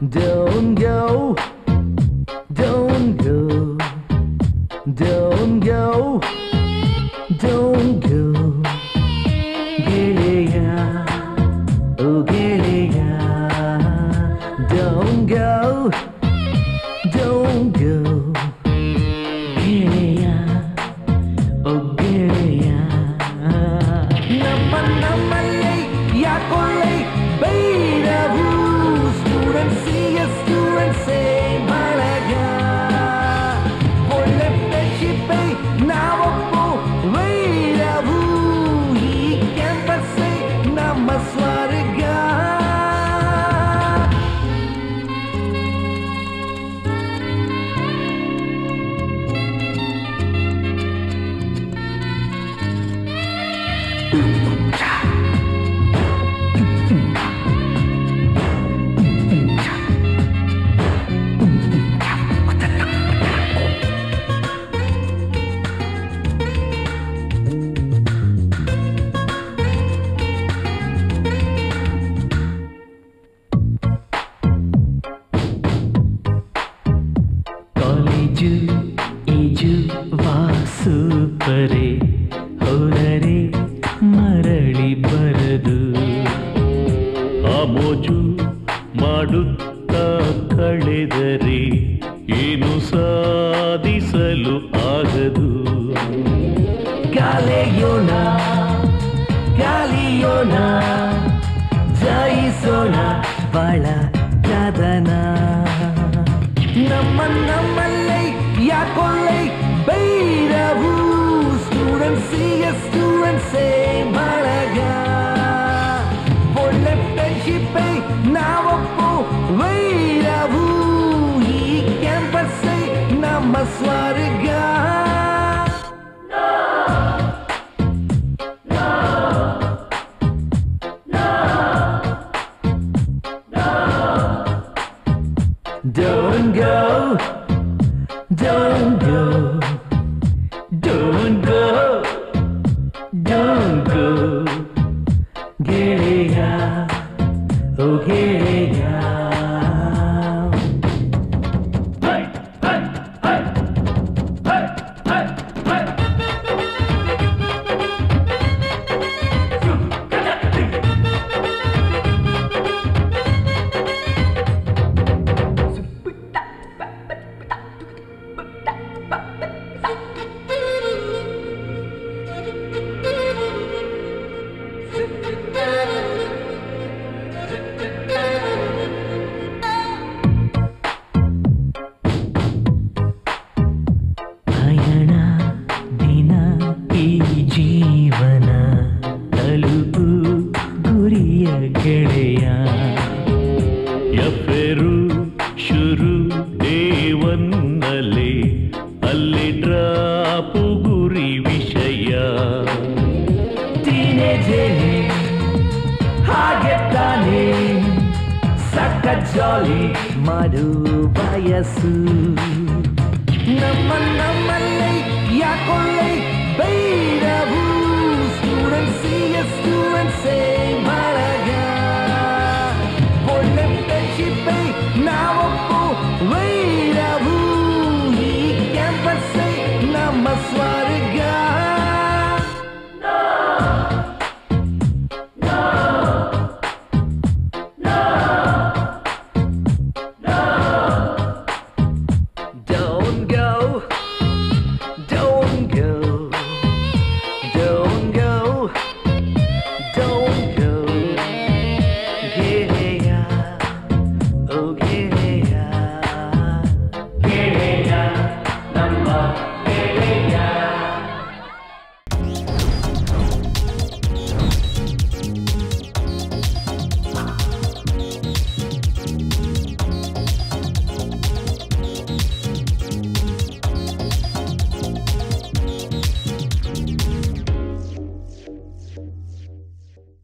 Don't go, don't go, don't go. Gilea, oh Gilea, don't go, Gilea, oh Gilea. Namanamale, yakole, beta who, students see a student say malaga. ಈಜು ವಾಸು ಪರೆ ಹೋದರೆ ಮರಳಿ ಬರದು ಆಮೋಜು ಮಾಡುತ್ತಾ ಕಳೆದರೆ ಏನು ಸಾಧಿಸಲು ಆಗದು ಕಲೆಯೋಣ ಕಲಿಯೋಣ ಜಯಿಸೋಣ ಬಾಳ ಕದನ ನಮ್ಮ ನಮ್ಮಲ್ಲೇ ಯಾಕೊಲ್ಲೈ ಬೈರವು ಸ್ಟೂಡೆಂಟ್ ಸಿ ಎಸ್ ಸ್ಟೂಡೆಂಟ್ ಸೇ ಬಳಗ ಒಳ್ಳೆ ಫ್ರೆಂಡ್ಶಿಪ್ಪೈ ನಾವೊಪ್ಪು ವೈರವು ಈ ಕ್ಯಾಂಪಸ್ಸೈ ನಮ್ಮ ಸ್ವರ್ಗ Don't go, don't go, don't go, don't go. Gilea, oh Gilea. Hey, hey, hey, hey, hey, ಯಫೆರು ಶುರು ದೇವನ್ನಲೆ ಅಲ್ಲಿ ಡ್ರಾಪು ಗುರಿ ವಿಷಯ ಟೀನೇಜೇನೆ ಹಾಗೆ ತಾನೆ ಸಕ್ಕ ಜಾಲಿ ಮಾಡು ಬಯಸು ನಮ್ಮ ನಮ್ಮಲ್ಲೇ ಯಾಕೊಳ್ಳೆ ಬೇಡವು ಸ್ಟೂಡೆಂಟ್ಸ್ ಸ್ಟೂಡೆಂಟ್ಸೇ ಬಳಗ ಒಳ್ಳೆ ಫ್ರೆಂಡ್ಶಿಪ್ಪೈ ನಾವೊಪ್ಪು ವೈ